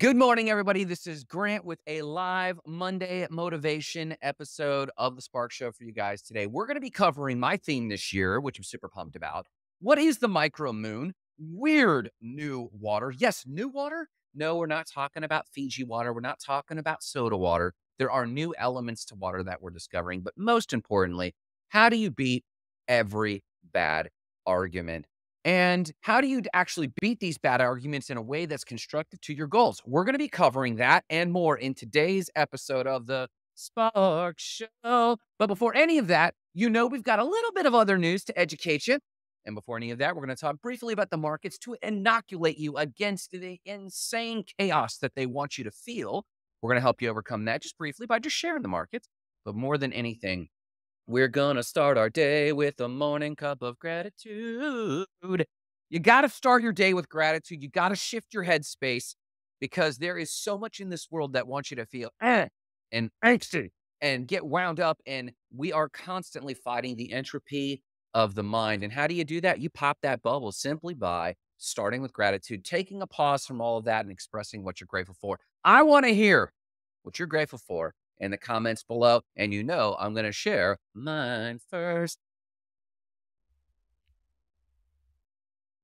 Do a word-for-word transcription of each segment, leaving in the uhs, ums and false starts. Good morning, everybody. This is Grant with a live Monday motivation episode of the Spark Show for you guys today. We're going to be covering my theme this year, which I'm super pumped about. What is the micro moon? Weird new water. Yes, new water. No, we're not talking about Fiji water. We're not talking about soda water. There are new elements to water that we're discovering. But most importantly, how do you beat every bad argument? And how do you actually beat these bad arguments in a way that's constructive to your goals? We're going to be covering that and more in today's episode of the Spark Show. But before any of that, you know we've got a little bit of other news to educate you. And before any of that, we're going to talk briefly about the markets to inoculate you against the insane chaos that they want you to feel. We're going to help you overcome that just briefly by just sharing the markets. But more than anything, we're going to start our day with a morning cup of gratitude. You got to start your day with gratitude. You got to shift your headspace because there is so much in this world that wants you to feel eh, and angsty and get wound up. And we are constantly fighting the entropy of the mind. And how do you do that? You pop that bubble simply by starting with gratitude, taking a pause from all of that and expressing what you're grateful for. I want to hear what you're grateful for in the comments below, and you know I'm going to share mine first.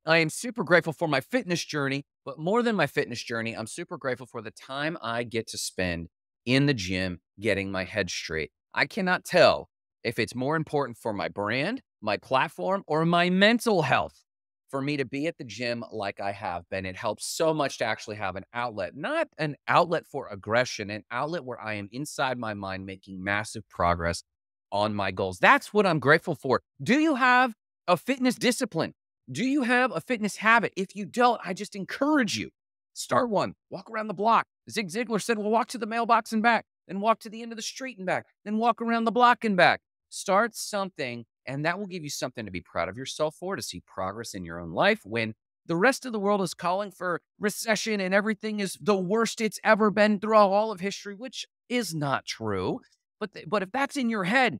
I am super grateful for my fitness journey, but more than my fitness journey, I'm super grateful for the time I get to spend in the gym getting my head straight. I cannot tell if it's more important for my brand, my platform, or my mental health for me to be at the gym like I have been. It helps so much to actually have an outlet, not an outlet for aggression, an outlet where I am inside my mind making massive progress on my goals. That's what I'm grateful for. Do you have a fitness discipline? Do you have a fitness habit? If you don't, I just encourage you. Start one, walk around the block. Zig Ziglar said, well, walk to the mailbox and back, then walk to the end of the street and back, then walk around the block and back. Start something, and that will give you something to be proud of yourself for, to see progress in your own life when the rest of the world is calling for recession and everything is the worst it's ever been throughout all of history, which is not true. But, but if that's in your head,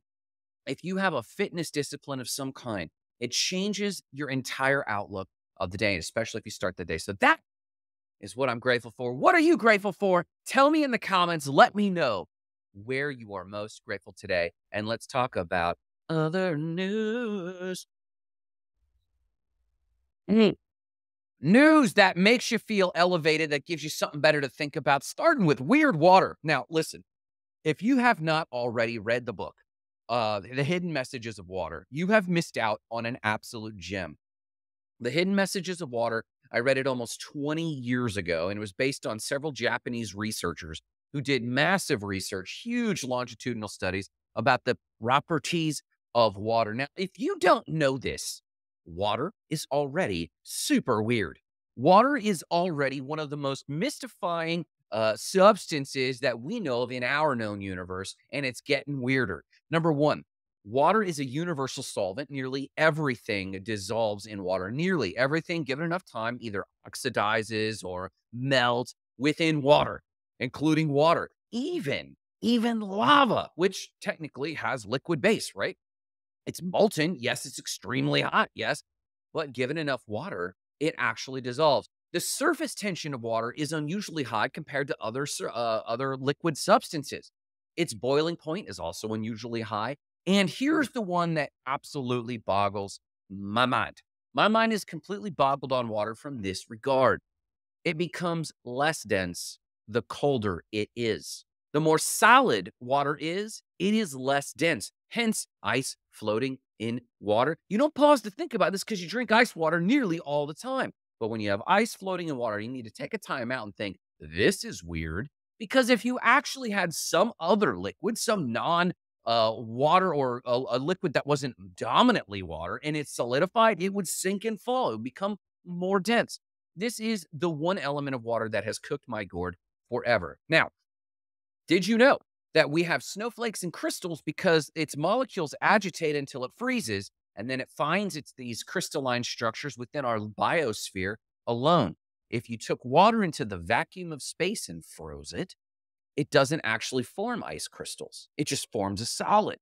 if you have a fitness discipline of some kind, it changes your entire outlook of the day, especially if you start the day. So that is what I'm grateful for. What are you grateful for? Tell me in the comments. Let me know where you are most grateful today. And let's talk about other news. Mm. News that makes you feel elevated, that gives you something better to think about, starting with weird water. Now, listen, if you have not already read the book, uh, The Hidden Messages of Water, you have missed out on an absolute gem. The Hidden Messages of Water, I read it almost twenty years ago, and it was based on several Japanese researchers who did massive research, huge longitudinal studies about the properties of water. Now, if you don't know this, water is already super weird. Water is already one of the most mystifying uh, substances that we know of in our known universe, and it's getting weirder. Number one, water is a universal solvent. Nearly everything dissolves in water. Nearly everything, given enough time, either oxidizes or melts within water, including water. Even, even lava, which technically has liquid base, right? It's molten. Yes, it's extremely hot. Yes, but given enough water, it actually dissolves. The surface tension of water is unusually high compared to other, uh, other liquid substances. Its boiling point is also unusually high. And here's the one that absolutely boggles my mind. My mind is completely boggled on water from this regard. It becomes less dense the colder it is. The more solid water is, it is less dense. Hence, ice floating in water. You don't pause to think about this because you drink ice water nearly all the time. But when you have ice floating in water, you need to take a time out and think, this is weird. Because if you actually had some other liquid, some non-water uh, or a, a liquid that wasn't dominantly water, and it solidified, it would sink and fall. It would become more dense. This is the one element of water that has cooked my gourd forever. Now, did you know that we have snowflakes and crystals because its molecules agitate until it freezes, and then it finds its these crystalline structures within our biosphere alone? If you took water into the vacuum of space and froze it, it doesn't actually form ice crystals. It just forms a solid.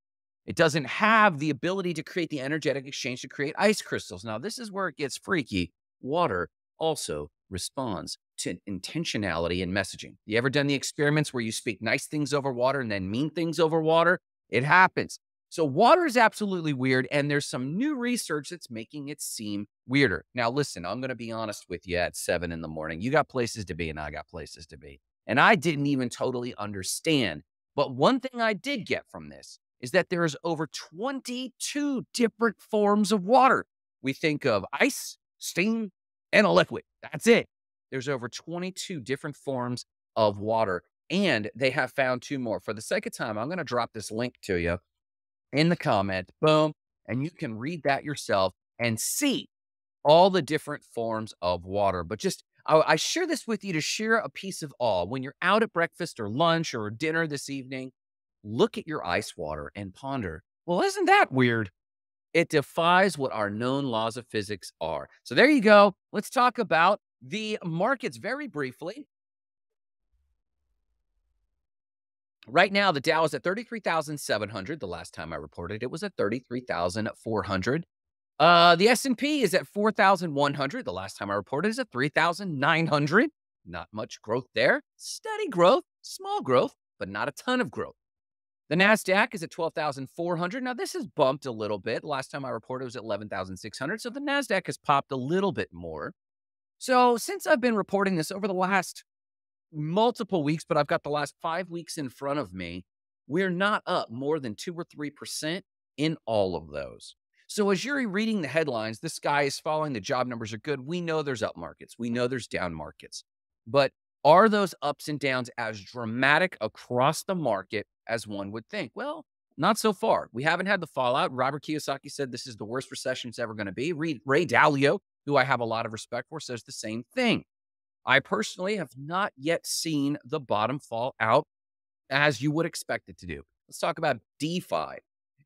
It doesn't have the ability to create the energetic exchange to create ice crystals. Now, this is where it gets freaky. Water also responds to intentionality in messaging. You ever done the experiments where you speak nice things over water and then mean things over water? It happens. So water is absolutely weird, and there's some new research that's making it seem weirder. Now, listen, I'm going to be honest with you at seven in the morning. You got places to be and I got places to be. And I didn't even totally understand. But one thing I did get from this is that there is over twenty-two different forms of water. We think of ice, steam, and a liquid. That's it. There's over twenty-two different forms of water, and they have found two more. For the sake of time, I'm going to drop this link to you in the comment, boom, and you can read that yourself and see all the different forms of water. But just, I, I share this with you to share a piece of awe. When you're out at breakfast or lunch or dinner this evening, look at your ice water and ponder, well, isn't that weird? It defies what our known laws of physics are. So there you go. Let's talk about the markets very briefly. Right now, the Dow is at thirty-three thousand seven hundred. The last time I reported, it was at thirty-three thousand four hundred. Uh, the S and P is at four thousand one hundred. The last time I reported is at three thousand nine hundred. Not much growth there. Steady growth, small growth, but not a ton of growth. The NASDAQ is at twelve thousand four hundred. Now, this has bumped a little bit. Last time I reported, it was at eleven thousand six hundred. So the NASDAQ has popped a little bit more. So since I've been reporting this over the last multiple weeks, but I've got the last five weeks in front of me, we're not up more than two or three percent in all of those. So as you're reading the headlines, the sky is falling, the job numbers are good. We know there's up markets, we know there's down markets, but are those ups and downs as dramatic across the market as one would think? Well, not so far. We haven't had the fallout. Robert Kiyosaki said this is the worst recession it's ever going to be. Ray Dalio, who I have a lot of respect for, says the same thing. I personally have not yet seen the bottom fall out as you would expect it to do. Let's talk about DeFi.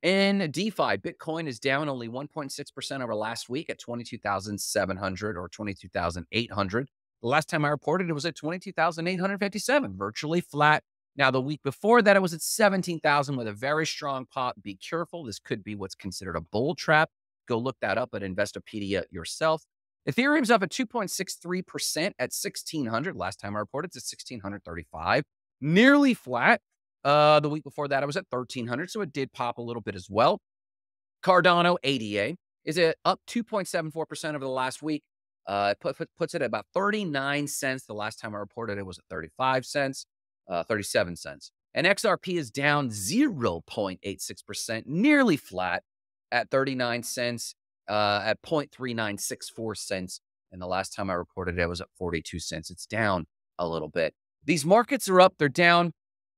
In DeFi, Bitcoin is down only one point six percent over last week at twenty-two thousand seven hundred or twenty-two thousand eight hundred. The last time I reported, it was at twenty-two thousand eight hundred fifty-seven, virtually flat. Now, the week before that, it was at seventeen thousand with a very strong pop. Be careful. This could be what's considered a bull trap. Go look that up at Investopedia yourself. Ethereum's up at two point six three percent at sixteen hundred. Last time I reported, it's at sixteen thirty-five, nearly flat. Uh, the week before that, it was at thirteen hundred, so it did pop a little bit as well. Cardano A D A is it up two point seven four percent over the last week. Uh, it put, put, puts it at about thirty-nine cents. The last time I reported, it was at thirty-five cents, uh, thirty-seven cents. And X R P is down zero point eight six percent, nearly flat at thirty-nine cents. Uh, at zero point three nine six four cents. And the last time I reported it was at forty-two cents. It's down a little bit. These markets are up, they're down.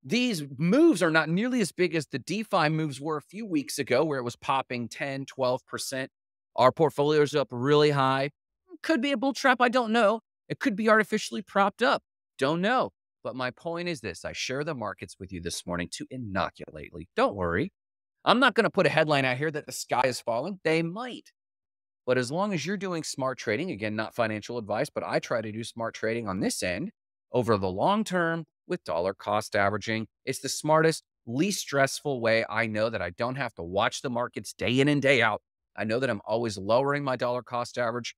These moves are not nearly as big as the DeFi moves were a few weeks ago, where it was popping ten, twelve percent. Our portfolio's up really high. Could be a bull trap, I don't know. It could be artificially propped up, don't know. But my point is this, I share the markets with you this morning to inoculate you. Don't worry. I'm not going to put a headline out here that the sky is falling. They might. But as long as you're doing smart trading, again, not financial advice, but I try to do smart trading on this end over the long term with dollar cost averaging. It's the smartest, least stressful way. I know that I don't have to watch the markets day in and day out. I know that I'm always lowering my dollar cost average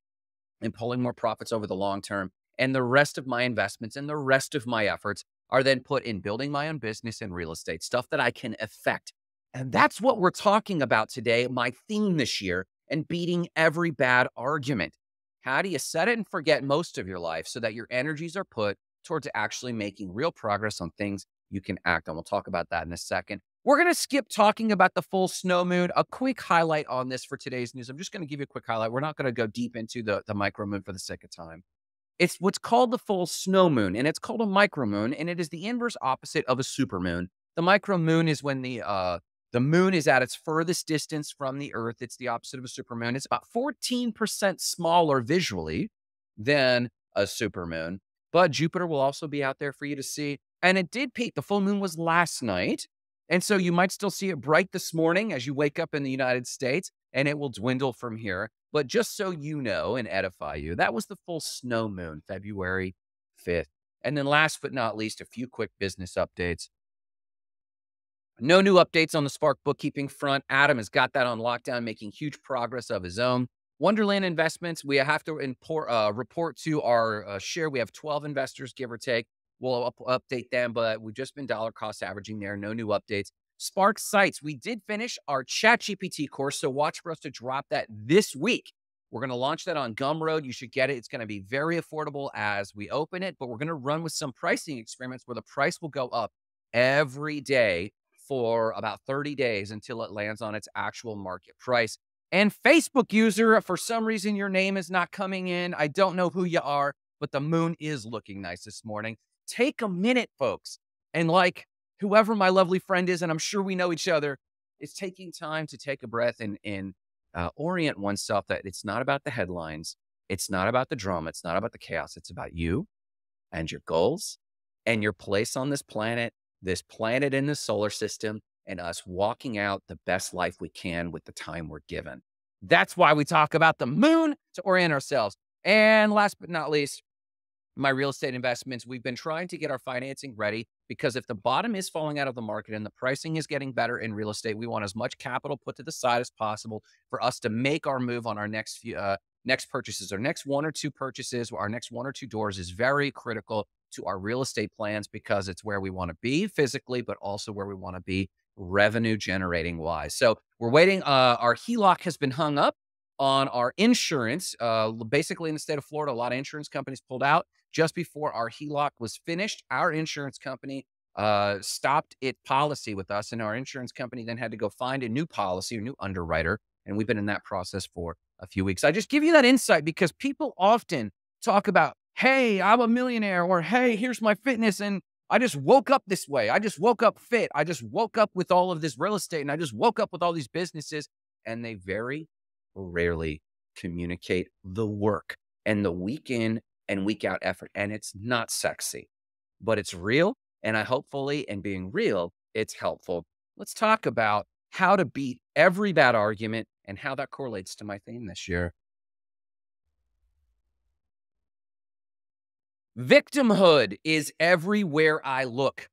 and pulling more profits over the long term. And the rest of my investments and the rest of my efforts are then put in building my own business and real estate, stuff that I can affect. And that's what we're talking about today, my theme this year, and beating every bad argument. How do you set it and forget most of your life so that your energies are put towards actually making real progress on things you can act on? We'll talk about that in a second. We're going to skip talking about the full snow moon. A quick highlight on this for today's news. I'm just going to give you a quick highlight. We're not going to go deep into the, the micro moon for the sake of time. It's what's called the full snow moon, and it's called a micro moon, and it is the inverse opposite of a super moon. The micro moon is when the... Uh, The moon is at its furthest distance from the Earth. It's the opposite of a supermoon. It's about fourteen percent smaller visually than a supermoon, but Jupiter will also be out there for you to see. And it did peak. The full moon was last night. And so you might still see it bright this morning as you wake up in the United States, and it will dwindle from here. But just so you know and edify you, that was the full snow moon, February fifth. And then last but not least, a few quick business updates. No new updates on the Spark bookkeeping front. Adam has got that on lockdown, making huge progress of his own. Wonderland Investments, we have to import, uh, report to our uh, share. We have twelve investors, give or take. We'll up update them, but we've just been dollar cost averaging there. No new updates. Spark Sites, we did finish our ChatGPT course, so watch for us to drop that this week. We're going to launch that on Gumroad. You should get it. It's going to be very affordable as we open it, but we're going to run with some pricing experiments where the price will go up every day for about thirty days until it lands on its actual market price. And Facebook user, if for some reason your name is not coming in, I don't know who you are, but the moon is looking nice this morning. Take a minute, folks, and like whoever my lovely friend is, and I'm sure we know each other, is taking time to take a breath and, and uh, orient oneself that it's not about the headlines. It's not about the drama. It's not about the chaos. It's about you and your goals and your place on this planet, this planet in the solar system, and us walking out the best life we can with the time we're given. That's why we talk about the moon, to orient ourselves. And last but not least, my real estate investments, we've been trying to get our financing ready because if the bottom is falling out of the market and the pricing is getting better in real estate, we want as much capital put to the side as possible for us to make our move on our next few, uh, next purchases. Our next one or two purchases, our next one or two doors is very critical to our real estate plans because it's where we want to be physically, but also where we want to be revenue generating wise. So we're waiting. Uh, our H E L O C has been hung up on our insurance. Uh, basically in the state of Florida, a lot of insurance companies pulled out. Just before our H E L O C was finished, our insurance company uh, stopped its policy with us, and our insurance company then had to go find a new policy, a new underwriter, and we've been in that process for a few weeks. I just give you that insight because people often talk about, hey, I'm a millionaire, or hey, here's my fitness, and I just woke up this way. I just woke up fit. I just woke up with all of this real estate, and I just woke up with all these businesses, and they very rarely communicate the work and the weekend and week out effort. And it's not sexy, but it's real. And I hopefully, and being real, it's helpful. Let's talk about how to beat every bad argument and how that correlates to my theme this year. Victimhood is everywhere I look,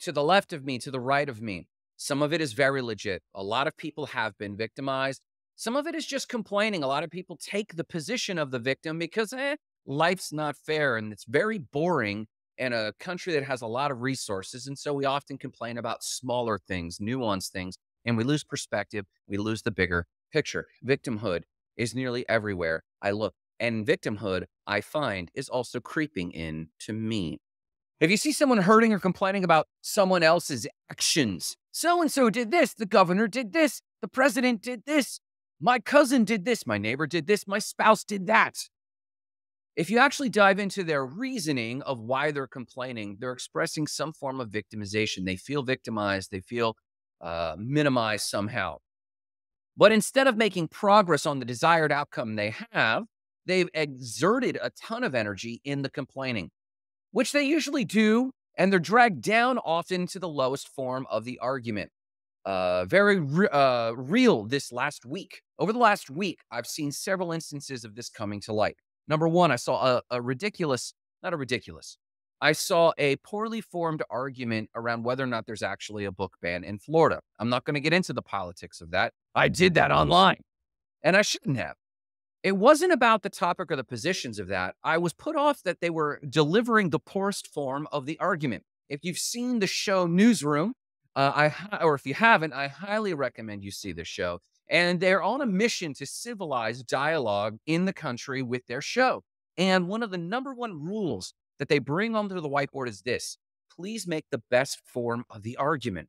to the left of me, to the right of me. Some of it is very legit. A lot of people have been victimized. Some of it is just complaining. A lot of people take the position of the victim because, eh, life's not fair, and it's very boring in a country that has a lot of resources. And so we often complain about smaller things, nuanced things, and we lose perspective. We lose the bigger picture. Victimhood is nearly everywhere I look. And victimhood, I find, is also creeping in to me. If you see someone hurting or complaining about someone else's actions, so-and-so did this, the governor did this, the president did this, my cousin did this, my neighbor did this, my spouse did that. If you actually dive into their reasoning of why they're complaining, they're expressing some form of victimization. They feel victimized. They feel uh, minimized somehow. But instead of making progress on the desired outcome they have, they've exerted a ton of energy in the complaining, which they usually do, and they're dragged down often to the lowest form of the argument. Uh, very re uh, real this last week. Over the last week, I've seen several instances of this coming to light. Number one, I saw a, a ridiculous, not a ridiculous, I saw a poorly formed argument around whether or not there's actually a book ban in Florida. I'm not going to get into the politics of that. I did that online, and I shouldn't have. It wasn't about the topic or the positions of that. I was put off that they were delivering the poorest form of the argument. If you've seen the show Newsroom, uh, I, or if you haven't, I highly recommend you see the show. And they're on a mission to civilize dialogue in the country with their show. And one of the number one rules that they bring onto the whiteboard is this: please make the best form of the argument.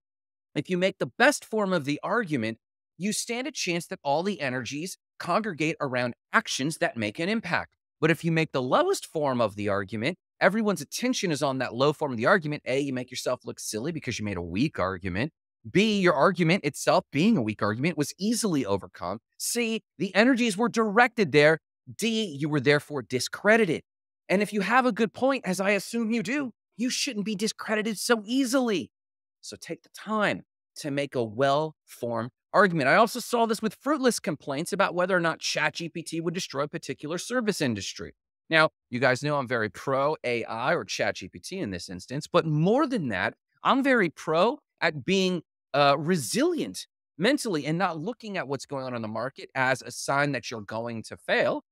If you make the best form of the argument, you stand a chance that all the energies congregate around actions that make an impact. But if you make the lowest form of the argument, everyone's attention is on that low form of the argument. A, you make yourself look silly because you made a weak argument. B, your argument itself, being a weak argument, was easily overcome. C, the energies were directed there. D, you were therefore discredited. And if you have a good point, as I assume you do, you shouldn't be discredited so easily. So take the time to make a well-formed argument. I also saw this with fruitless complaints about whether or not ChatGPT would destroy a particular service industry. Now, you guys know I'm very pro A I or ChatGPT in this instance, but more than that, I'm very pro at being Uh, resilient mentally and not looking at what's going on in the market as a sign that you're going to fail.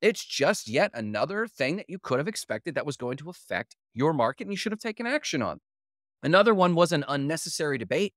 It's just yet another thing that you could have expected that was going to affect your market and you should have taken action on. Another one was an unnecessary debate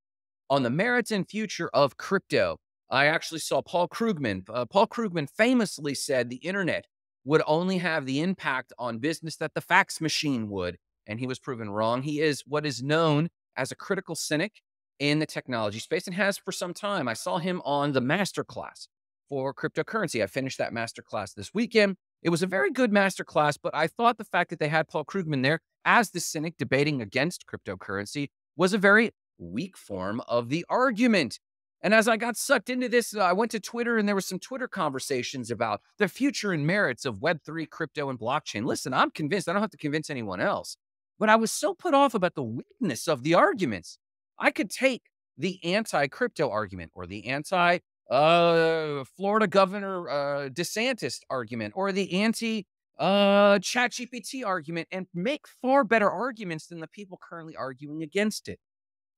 on the merits and future of crypto. I actually saw Paul Krugman. Uh, Paul Krugman famously said the internet would only have the impact on business that the fax machine would. And he was proven wrong. He is what is known as a critical cynic in the technology space and has for some time. I saw him on the masterclass for cryptocurrency. I finished that masterclass this weekend. It was a very good masterclass, but I thought the fact that they had Paul Krugman there as the cynic debating against cryptocurrency was a very weak form of the argument. And as I got sucked into this, I went to Twitter and there were some Twitter conversations about the future and merits of web three, crypto, and blockchain. Listen, I'm convinced. I don't have to convince anyone else. But I was so put off about the weakness of the arguments. I could take the anti-crypto argument or the anti- Uh, Florida Governor uh, DeSantis argument or the anti uh, ChatGPT argument and make far better arguments than the people currently arguing against it.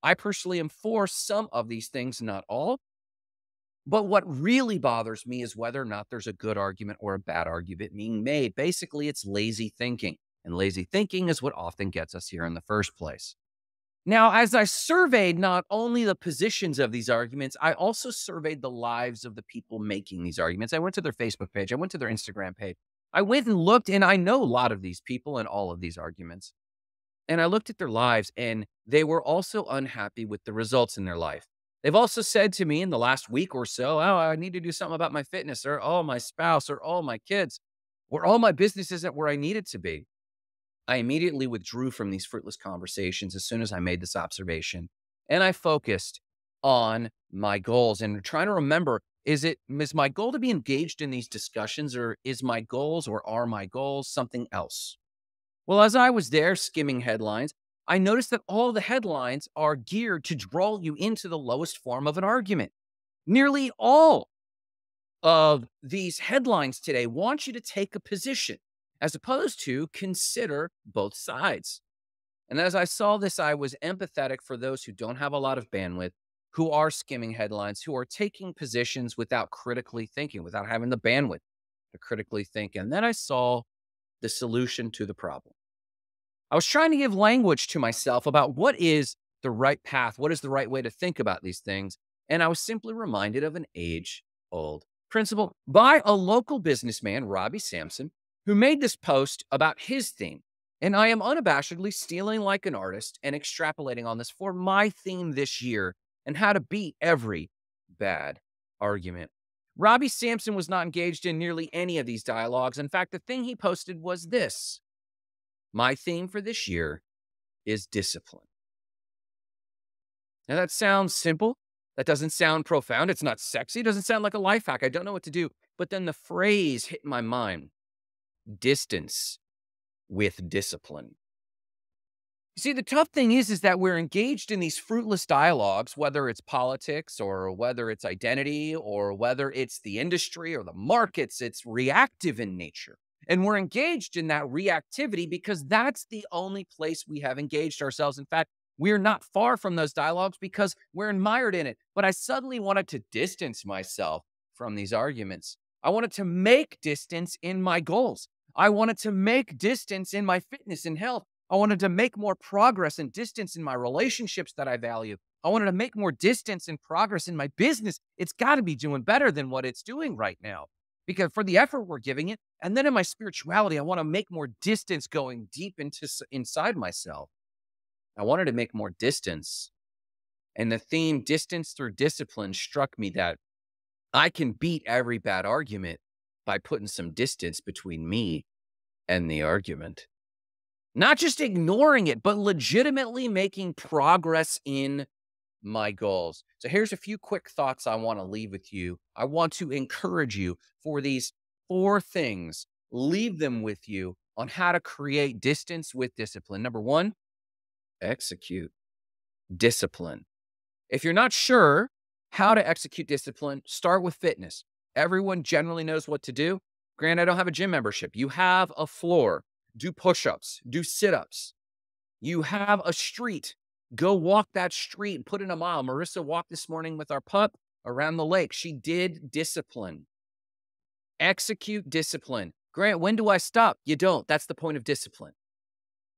I personally am for some of these things, not all. But what really bothers me is whether or not there's a good argument or a bad argument being made. Basically, it's lazy thinking. And lazy thinking is what often gets us here in the first place. Now, as I surveyed not only the positions of these arguments, I also surveyed the lives of the people making these arguments. I went to their Facebook page. I went to their Instagram page. I went and looked, and I know a lot of these people and all of these arguments. And I looked at their lives, and they were also unhappy with the results in their life. They've also said to me in the last week or so, oh, I need to do something about my fitness, or oh, my spouse, or oh, my kids, or oh, my business isn't where I need it to be. I immediately withdrew from these fruitless conversations as soon as I made this observation, and I focused on my goals and trying to remember, is it is my goal to be engaged in these discussions, or is my goals or are my goals something else? Well, as I was there skimming headlines, I noticed that all the headlines are geared to draw you into the lowest form of an argument. Nearly all of these headlines today want you to take a position, as opposed to consider both sides. And as I saw this, I was empathetic for those who don't have a lot of bandwidth, who are skimming headlines, who are taking positions without critically thinking, without having the bandwidth to critically think. And then I saw the solution to the problem. I was trying to give language to myself about what is the right path, what is the right way to think about these things. And I was simply reminded of an age-old principle by a local businessman, Robbie Sampson, who made this post about his theme. And I am unabashedly stealing like an artist and extrapolating on this for my theme this year and how to beat every bad argument. Robbie Sampson was not engaged in nearly any of these dialogues. In fact, the thing he posted was this. My theme for this year is discipline. Now that sounds simple. That doesn't sound profound. It's not sexy. It doesn't sound like a life hack. I don't know what to do. But then the phrase hit my mind. Distance with discipline. You see, the tough thing is, is that we're engaged in these fruitless dialogues, whether it's politics or whether it's identity or whether it's the industry or the markets, it's reactive in nature. And we're engaged in that reactivity because that's the only place we have engaged ourselves. In fact, we're not far from those dialogues because we're mired in it. But I suddenly wanted to distance myself from these arguments. I wanted to make distance in my goals. I wanted to make distance in my fitness and health. I wanted to make more progress and distance in my relationships that I value. I wanted to make more distance and progress in my business. It's got to be doing better than what it's doing right now because for the effort we're giving it. And then in my spirituality, I want to make more distance going deep into inside myself. I wanted to make more distance. And the theme, distance through discipline, struck me that I can beat every bad argument by putting some distance between me and the argument. Not just ignoring it, but legitimately making progress in my goals. So here's a few quick thoughts I want to leave with you. I want to encourage you for these four things. Leave them with you on how to create distance with discipline. Number one, execute discipline. If you're not sure how to execute discipline, start with fitness. Everyone generally knows what to do. Granted, I don't have a gym membership. You have a floor. Do push-ups. Do sit-ups. You have a street. Go walk that street and put in a mile. Marissa walked this morning with our pup around the lake. She did discipline. Execute discipline. Grant, when do I stop? You don't. That's the point of discipline.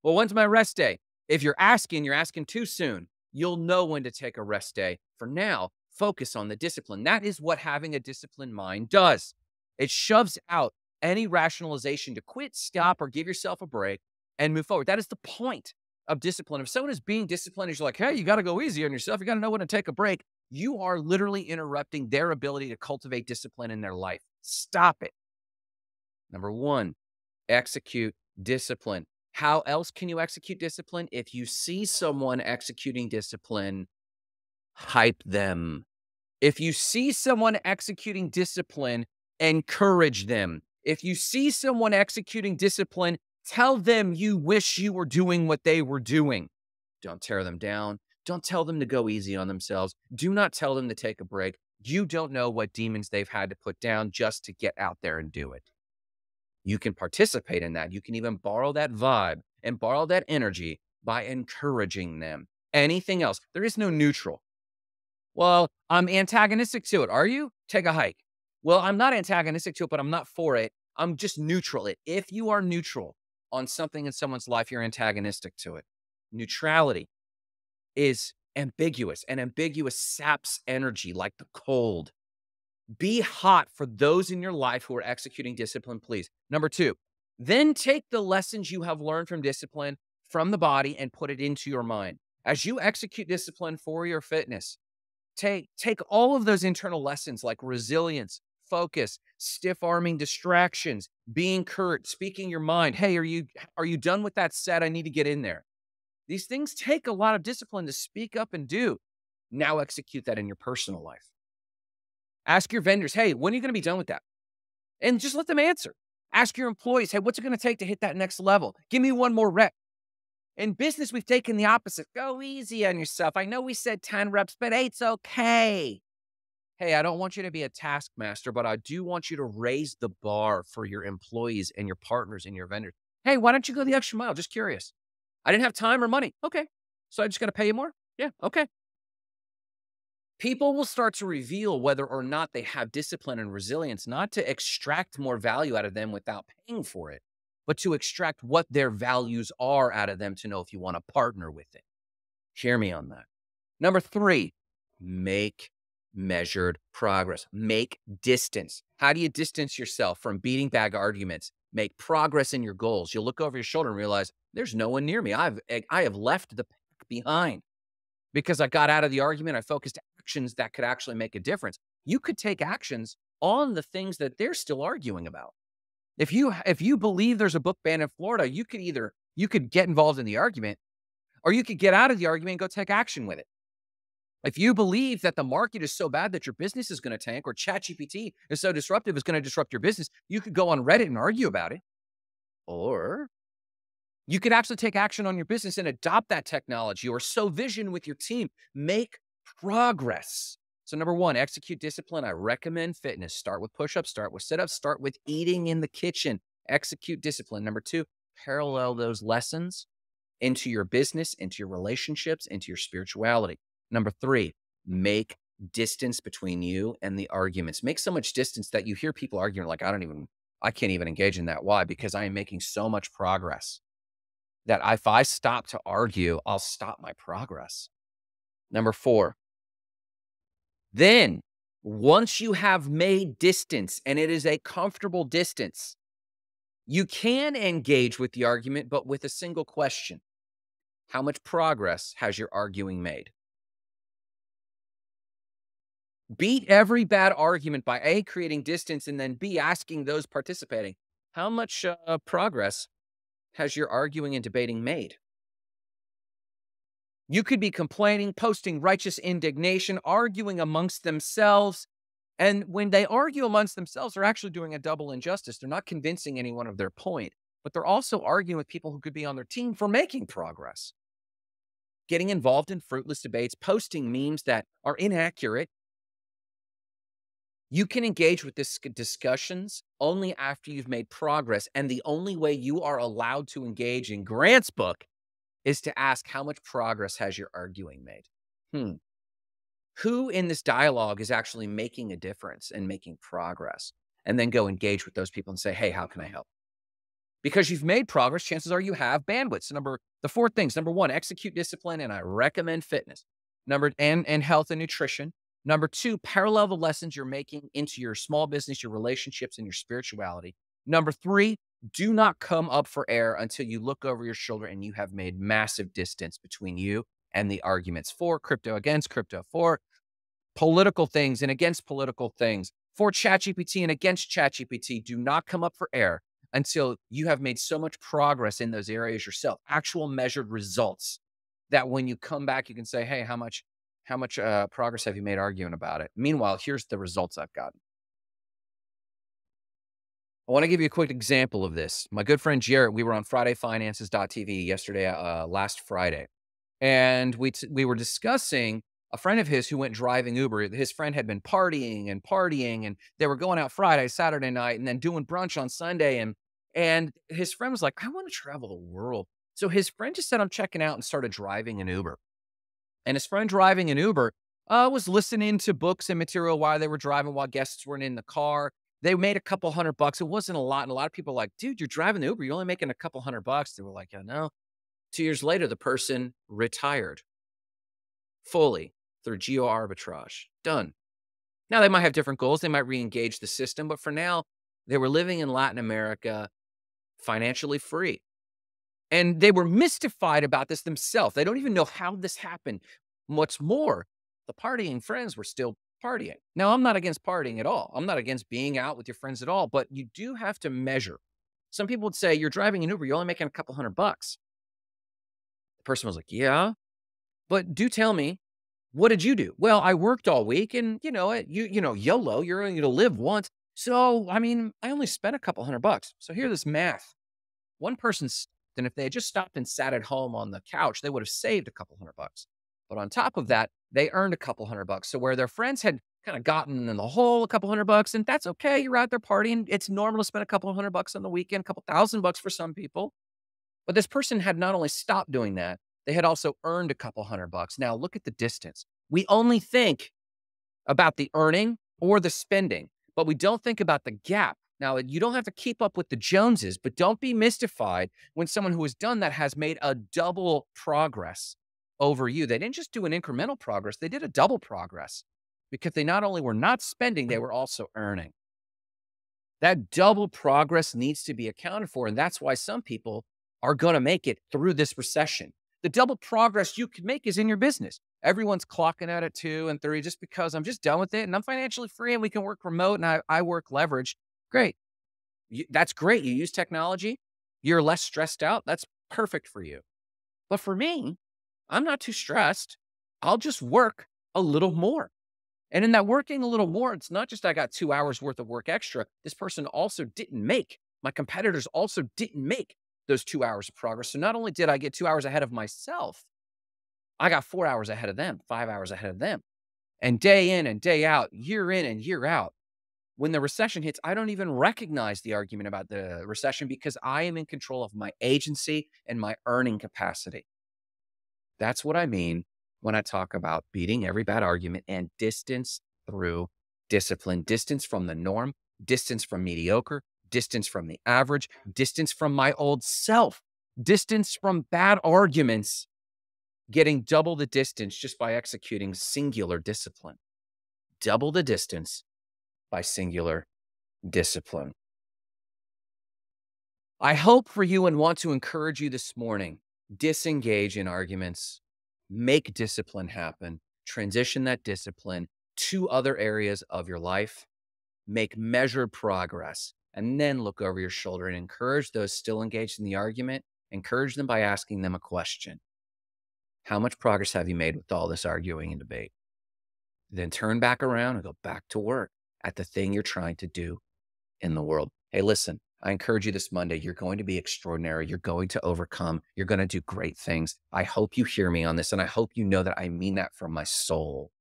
Well, when's my rest day? If you're asking, you're asking too soon. You'll know when to take a rest day. For now, focus on the discipline. That is what having a disciplined mind does. It shoves out any rationalization to quit, stop, or give yourself a break and move forward. That is the point of discipline. If someone is being disciplined, you're like, hey, you got to go easy on yourself. You got to know when to take a break. You are literally interrupting their ability to cultivate discipline in their life. Stop it. Number one, execute discipline. How else can you execute discipline? If you see someone executing discipline, hype them. If you see someone executing discipline, encourage them. If you see someone executing discipline, tell them you wish you were doing what they were doing. Don't tear them down. Don't tell them to go easy on themselves. Do not tell them to take a break. You don't know what demons they've had to put down just to get out there and do it. You can participate in that. You can even borrow that vibe and borrow that energy by encouraging them. Anything else? There is no neutral. Well, I'm antagonistic to it. Are you? Take a hike. Well, I'm not antagonistic to it, but I'm not for it. I'm just neutral. It. If you are neutral on something in someone's life, you're antagonistic to it. Neutrality is ambiguous, and ambiguous saps energy like the cold. Be hot for those in your life who are executing discipline, please. Number two, then take the lessons you have learned from discipline from the body and put it into your mind. As you execute discipline for your fitness, take, take all of those internal lessons like resilience, focus, stiff-arming distractions, being curt, speaking your mind. Hey, are you, are you done with that set? I need to get in there. These things take a lot of discipline to speak up and do. Now execute that in your personal life. Ask your vendors, hey, when are you going to be done with that? And just let them answer. Ask your employees, hey, what's it going to take to hit that next level? Give me one more rep. In business, we've taken the opposite. Go easy on yourself. I know we said ten reps, but eight's okay. Hey, I don't want you to be a taskmaster, but I do want you to raise the bar for your employees and your partners and your vendors. Hey, why don't you go the extra mile? Just curious. I didn't have time or money. Okay. So I just got to pay you more? Yeah. Okay. People will start to reveal whether or not they have discipline and resilience, not to extract more value out of them without paying for it, but to extract what their values are out of them to know if you want to partner with it. Hear me on that. Number three, make measured progress. Make distance. How do you distance yourself from beating back arguments? Make progress in your goals. You'll look over your shoulder and realize there's no one near me. I've, I have left the pack behind because I got out of the argument. I focused actions that could actually make a difference. You could take actions on the things that they're still arguing about. If you, if you believe there's a book ban in Florida, you could either, you could get involved in the argument, or you could get out of the argument and go take action with it. If you believe that the market is so bad that your business is going to tank, or ChatGPT is so disruptive it's going to disrupt your business, you could go on Reddit and argue about it. Or you could actually take action on your business and adopt that technology or sow vision with your team. Make progress. So number one, execute discipline. I recommend fitness. Start with push-ups, start with sit-ups, start with eating in the kitchen. Execute discipline. Number two, parallel those lessons into your business, into your relationships, into your spirituality. Number three, make distance between you and the arguments. Make so much distance that you hear people arguing like, I don't even, I can't even engage in that. Why? Because I am making so much progress that if I stop to argue, I'll stop my progress. Number four, then once you have made distance, and it is a comfortable distance, you can engage with the argument, but with a single question. How much progress has your arguing made? Beat every bad argument by A, creating distance, and then B, asking those participating, how much uh, progress has your arguing and debating made? You could be complaining, posting righteous indignation, arguing amongst themselves. And when they argue amongst themselves, they're actually doing a double injustice. They're not convincing anyone of their point, but they're also arguing with people who could be on their team for making progress. Getting involved in fruitless debates, posting memes that are inaccurate. You can engage with these discussions only after you've made progress. And the only way you are allowed to engage in Grant's book is to ask, how much progress has your arguing made? Hmm. Who in this dialogue is actually making a difference and making progress? And then go engage with those people and say, hey, how can I help? Because you've made progress, chances are you have bandwidth. So number, the four things. Number one, execute discipline, and I recommend fitness. Number, and, and health and nutrition. Number two, parallel the lessons you're making into your small business, your relationships, and your spirituality. Number three, do not come up for air until you look over your shoulder and you have made massive distance between you and the arguments for crypto, against crypto, for political things and against political things, for ChatGPT and against ChatGPT. Do not come up for air until you have made so much progress in those areas yourself, actual measured results, that when you come back, you can say, hey, how much, how much uh, progress have you made arguing about it? Meanwhile, here's the results I've gotten. I want to give you a quick example of this. My good friend Jarrett, we were on Friday Finances dot T V yesterday, uh, last Friday, and we, t we were discussing a friend of his who went driving Uber. His friend had been partying and partying, and they were going out Friday, Saturday night, and then doing brunch on Sunday. And, and his friend was like, I want to travel the world. So his friend just said, I'm checking out, and started driving an Uber. And his friend driving an Uber uh, was listening to books and material while they were driving, while guests weren't in the car. They made a couple hundred bucks. It wasn't a lot. And a lot of people were like, dude, you're driving the Uber, you're only making a couple hundred bucks. They were like, yeah, no. Two years later, the person retired fully through geo arbitrage. Done. Now, they might have different goals. They might re-engage the system. But for now, they were living in Latin America financially free. And they were mystified about this themselves. They don't even know how this happened. What's more, the partying friends were still partying. Now, I'm not against partying at all. I'm not against being out with your friends at all, but you do have to measure. Some people would say, you're driving an Uber, you're only making a couple hundred bucks. The person was like, yeah, but do tell me, what did you do? Well, I worked all week, and you know, you, you know, YOLO, you're only going to live once. So, I mean, I only spent a couple hundred bucks. So here's this math. One person's, and if they had just stopped and sat at home on the couch, they would have saved a couple hundred bucks. But on top of that, they earned a couple hundred bucks. So where their friends had kind of gotten in the hole a couple hundred bucks, and that's okay, you're out there partying. It's normal to spend a couple hundred bucks on the weekend, a couple thousand bucks for some people. But this person had not only stopped doing that, they had also earned a couple hundred bucks. Now look at the distance. We only think about the earning or the spending, but we don't think about the gap. Now, you don't have to keep up with the Joneses, but don't be mystified when someone who has done that has made a double progress over you. They didn't just do an incremental progress. They did a double progress because they not only were not spending, they were also earning. That double progress needs to be accounted for, and that's why some people are going to make it through this recession. The double progress you can make is in your business. Everyone's clocking out at two and three just because I'm just done with it, and I'm financially free, and we can work remote, and I, I work leveraged. Great. You, that's great. You use technology. You're less stressed out. That's perfect for you. But for me, I'm not too stressed. I'll just work a little more. And in that working a little more, it's not just I got two hours worth of work extra. This person also didn't make, my competitors also didn't make those two hours of progress. So not only did I get two hours ahead of myself, I got four hours ahead of them, five hours ahead of them. And day in and day out, year in and year out, when the recession hits, I don't even recognize the argument about the recession because I am in control of my agency and my earning capacity. That's what I mean when I talk about beating every bad argument and distance through discipline, distance from the norm, distance from mediocre, distance from the average, distance from my old self, distance from bad arguments, getting double the distance just by executing singular discipline. Double the distance by singular discipline. I hope for you and want to encourage you this morning, disengage in arguments, make discipline happen, transition that discipline to other areas of your life, make measured progress, and then look over your shoulder and encourage those still engaged in the argument, encourage them by asking them a question. How much progress have you made with all this arguing and debate? Then turn back around and go back to work at the thing you're trying to do in the world. Hey, listen, I encourage you this Monday. You're going to be extraordinary. You're going to overcome. You're going to do great things. I hope you hear me on this, and I hope you know that I mean that from my soul.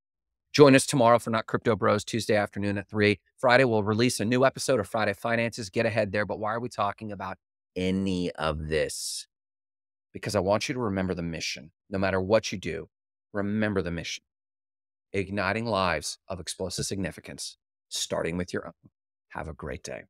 Join us tomorrow for Not Crypto Bros, Tuesday afternoon at three. Friday, we'll release a new episode of Friday Finances. Get ahead there. But why are we talking about any of this? because I want you to remember the mission. No matter what you do, remember the mission. Igniting lives of explosive significance, starting with your own. Have a great day.